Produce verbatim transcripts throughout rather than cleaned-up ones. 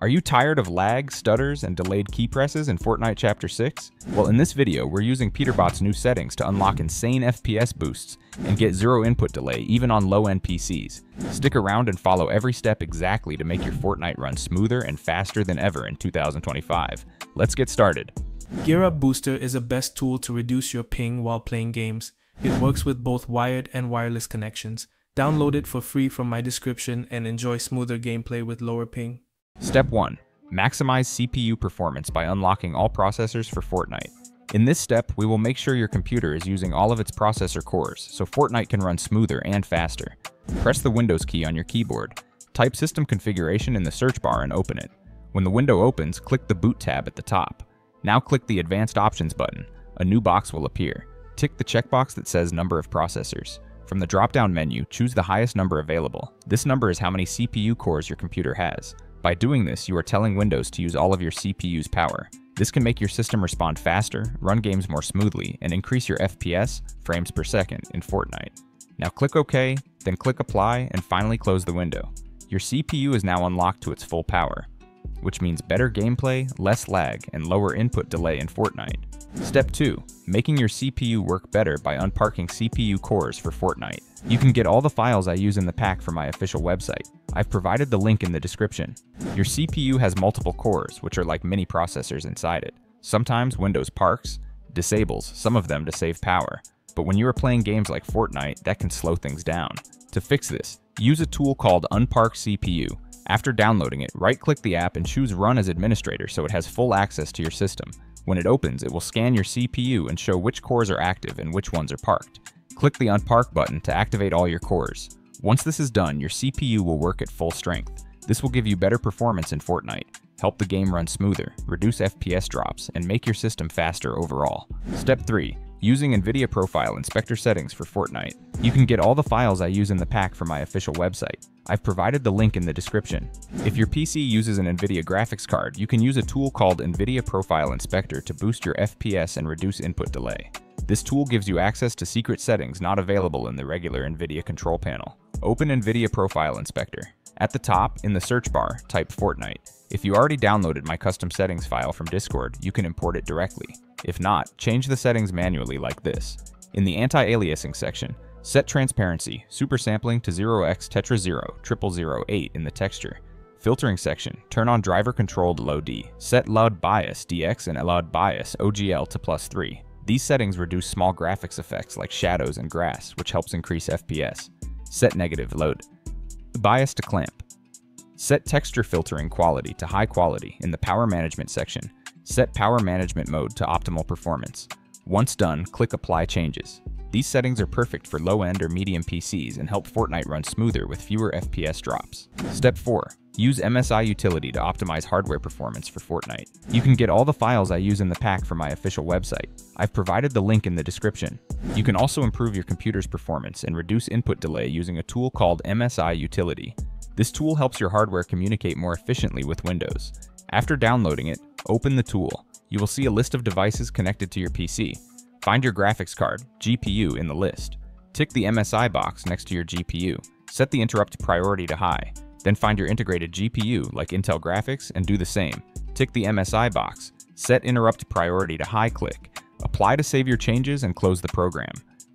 Are you tired of lag, stutters, and delayed key presses in Fortnite Chapter six? Well, in this video, we're using Peterbot's new settings to unlock insane F P S boosts and get zero input delay even on low-end P Cs. Stick around and follow every step exactly to make your Fortnite run smoother and faster than ever in two thousand twenty-five. Let's get started. GearUp Booster is the best tool to reduce your ping while playing games. It works with both wired and wireless connections. Download it for free from my description and enjoy smoother gameplay with lower ping. Step one. Maximize C P U performance by unlocking all processors for Fortnite. In this step, we will make sure your computer is using all of its processor cores, so Fortnite can run smoother and faster. Press the Windows key on your keyboard. Type System Configuration in the search bar and open it. When the window opens, click the Boot tab at the top. Now click the Advanced Options button. A new box will appear. Tick the checkbox that says Number of Processors. From the drop-down menu, choose the highest number available. This number is how many C P U cores your computer has. By doing this, you are telling Windows to use all of your C P U's power. This can make your system respond faster, run games more smoothly, and increase your F P S, frames per second, in Fortnite. Now click OK, then click Apply, and finally close the window. Your C P U is now unlocked to its full power, which means better gameplay, less lag, and lower input delay in Fortnite. Step two. Making your C P U work better by unparking C P U cores for Fortnite. You can get all the files I use in the pack from my official website. I've provided the link in the description. Your C P U has multiple cores, which are like mini processors inside it. Sometimes Windows parks, disables some of them to save power. But when you are playing games like Fortnite, that can slow things down. To fix this, use a tool called Unpark C P U. After downloading it, right-click the app and choose Run as Administrator so it has full access to your system. When it opens, it will scan your C P U and show which cores are active and which ones are parked. Click the Unpark button to activate all your cores. Once this is done, your C P U will work at full strength. This will give you better performance in Fortnite, help the game run smoother, reduce F P S drops, and make your system faster overall. Step three. Using NVIDIA Profile Inspector settings for Fortnite. You can get all the files I use in the pack from my official website. I've provided the link in the description. If your P C uses an NVIDIA graphics card, you can use a tool called NVIDIA Profile Inspector to boost your F P S and reduce input delay. This tool gives you access to secret settings not available in the regular NVIDIA control panel. Open NVIDIA Profile Inspector. At the top, in the search bar, type Fortnite. If you already downloaded my custom settings file from Discord, you can import it directly. If not, change the settings manually like this. In the anti-aliasing section, set transparency, super sampling to zero x tetra zero zero zero zero eight in the texture. Filtering section, turn on driver controlled low D. Set loud bias D X and loud bias O G L to plus three. These settings reduce small graphics effects like shadows and grass, which helps increase F P S. Set negative load bias to clamp. Set texture filtering quality to high quality in the power management section. Set power management mode to optimal performance. Once done, click Apply Changes. These settings are perfect for low-end or medium P Cs and help Fortnite run smoother with fewer F P S drops. Step four. Use M S I Utility to optimize hardware performance for Fortnite. You can get all the files I use in the pack from my official website. I've provided the link in the description. You can also improve your computer's performance and reduce input delay using a tool called M S I Utility. This tool helps your hardware communicate more efficiently with Windows. After downloading it, open the tool. You will see a list of devices connected to your P C. Find your graphics card, G P U, in the list. Tick the M S I box next to your G P U. Set the interrupt priority to high. Then find your integrated G P U, like Intel graphics, and do the same. Tick the M S I box. Set interrupt priority to high click. Apply to save your changes and close the program.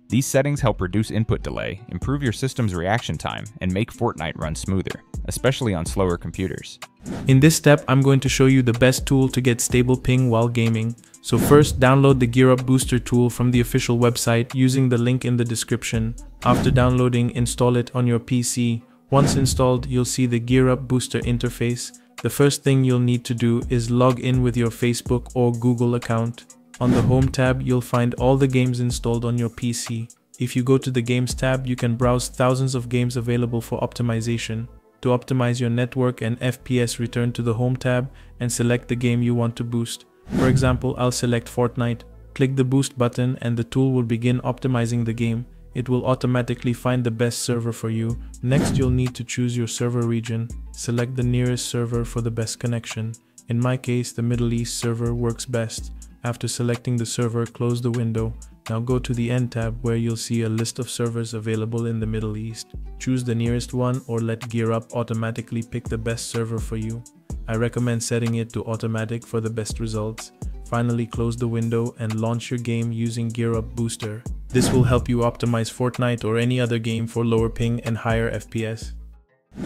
These settings help reduce input delay, improve your system's reaction time, and make Fortnite run smoother, especially on slower computers. In this step, I'm going to show you the best tool to get stable ping while gaming. So first, download the GearUp Booster tool from the official website using the link in the description. After downloading, install it on your P C. Once installed, you'll see the GearUp Booster interface. The first thing you'll need to do is log in with your Facebook or Google account. On the Home tab, you'll find all the games installed on your P C. If you go to the Games tab, you can browse thousands of games available for optimization. To optimize your network and F P S, return to the Home tab and select the game you want to boost. For example, I'll select Fortnite. Click the Boost button and the tool will begin optimizing the game. It will automatically find the best server for you. Next, you'll need to choose your server region. Select the nearest server for the best connection. In my case, the Middle East server works best. After selecting the server, close the window. Now go to the End tab where you'll see a list of servers available in the Middle East. Choose the nearest one or let GearUp automatically pick the best server for you. I recommend setting it to automatic for the best results. Finally, close the window and launch your game using GearUp Booster. This will help you optimize Fortnite or any other game for lower ping and higher F P S.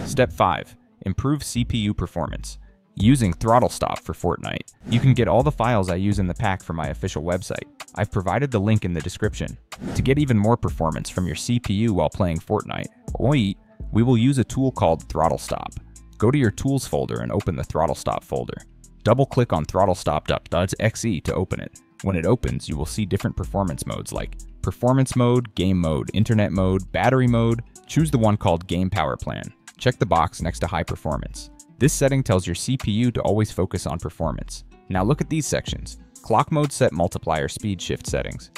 Step five. Improve C P U performance. Using ThrottleStop for Fortnite. You can get all the files I use in the pack from my official website. I've provided the link in the description. To get even more performance from your C P U while playing Fortnite, we will use a tool called ThrottleStop. Go to your Tools folder and open the ThrottleStop folder. Double-click on throttle stop dot E X E to open it. When it opens, you will see different performance modes like Performance Mode, Game Mode, Internet Mode, Battery Mode. Choose the one called Game Power Plan. Check the box next to High Performance. This setting tells your C P U to always focus on performance. Now look at these sections. Clock Mode, Set Multiplier, Speed Shift settings.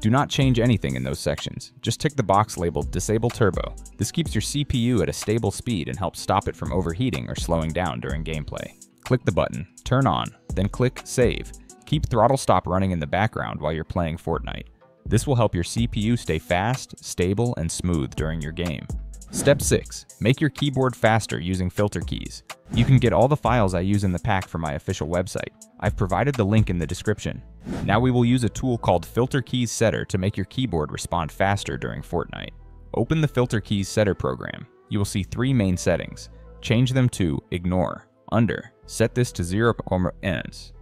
Do not change anything in those sections. Just tick the box labeled Disable Turbo. This keeps your C P U at a stable speed and helps stop it from overheating or slowing down during gameplay. Click the button, turn on, then click Save. Keep ThrottleStop running in the background while you're playing Fortnite. This will help your C P U stay fast, stable, and smooth during your game. Step six. Make your keyboard faster using filter keys. You can get all the files I use in the pack from my official website. I've provided the link in the description. Now we will use a tool called Filter Keys Setter to make your keyboard respond faster during Fortnite. Open the Filter Keys Setter program. You will see three main settings. Change them to Ignore, Under. Set this to zero percent.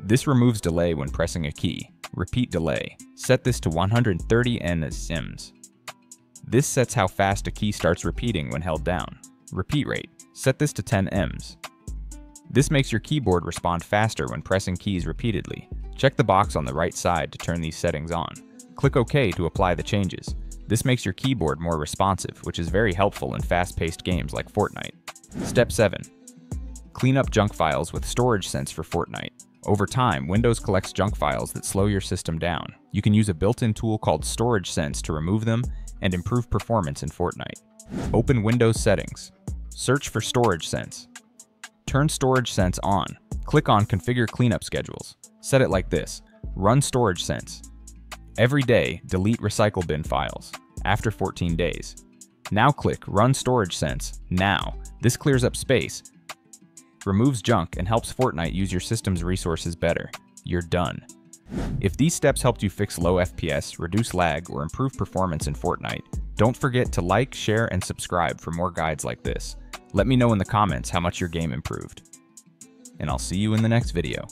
This removes delay when pressing a key. Repeat delay. Set this to one hundred thirty milliseconds. This sets how fast a key starts repeating when held down. Repeat rate. Set this to ten milliseconds. This makes your keyboard respond faster when pressing keys repeatedly. Check the box on the right side to turn these settings on. Click OK to apply the changes. This makes your keyboard more responsive, which is very helpful in fast-paced games like Fortnite. Step seven. Clean up junk files with Storage Sense for Fortnite. Over time, Windows collects junk files that slow your system down. You can use a built-in tool called Storage Sense to remove them and improve performance in Fortnite. Open Windows Settings. Search for Storage Sense. Turn Storage Sense on. Click on Configure Cleanup Schedules. Set it like this. Run Storage Sense. Every day, delete recycle bin files after fourteen days. Now click Run Storage Sense now. This clears up space, removes junk, and helps Fortnite use your system's resources better. You're done. If these steps helped you fix low F P S, reduce lag, or improve performance in Fortnite, don't forget to like, share, and subscribe for more guides like this. Let me know in the comments how much your game improved. And I'll see you in the next video.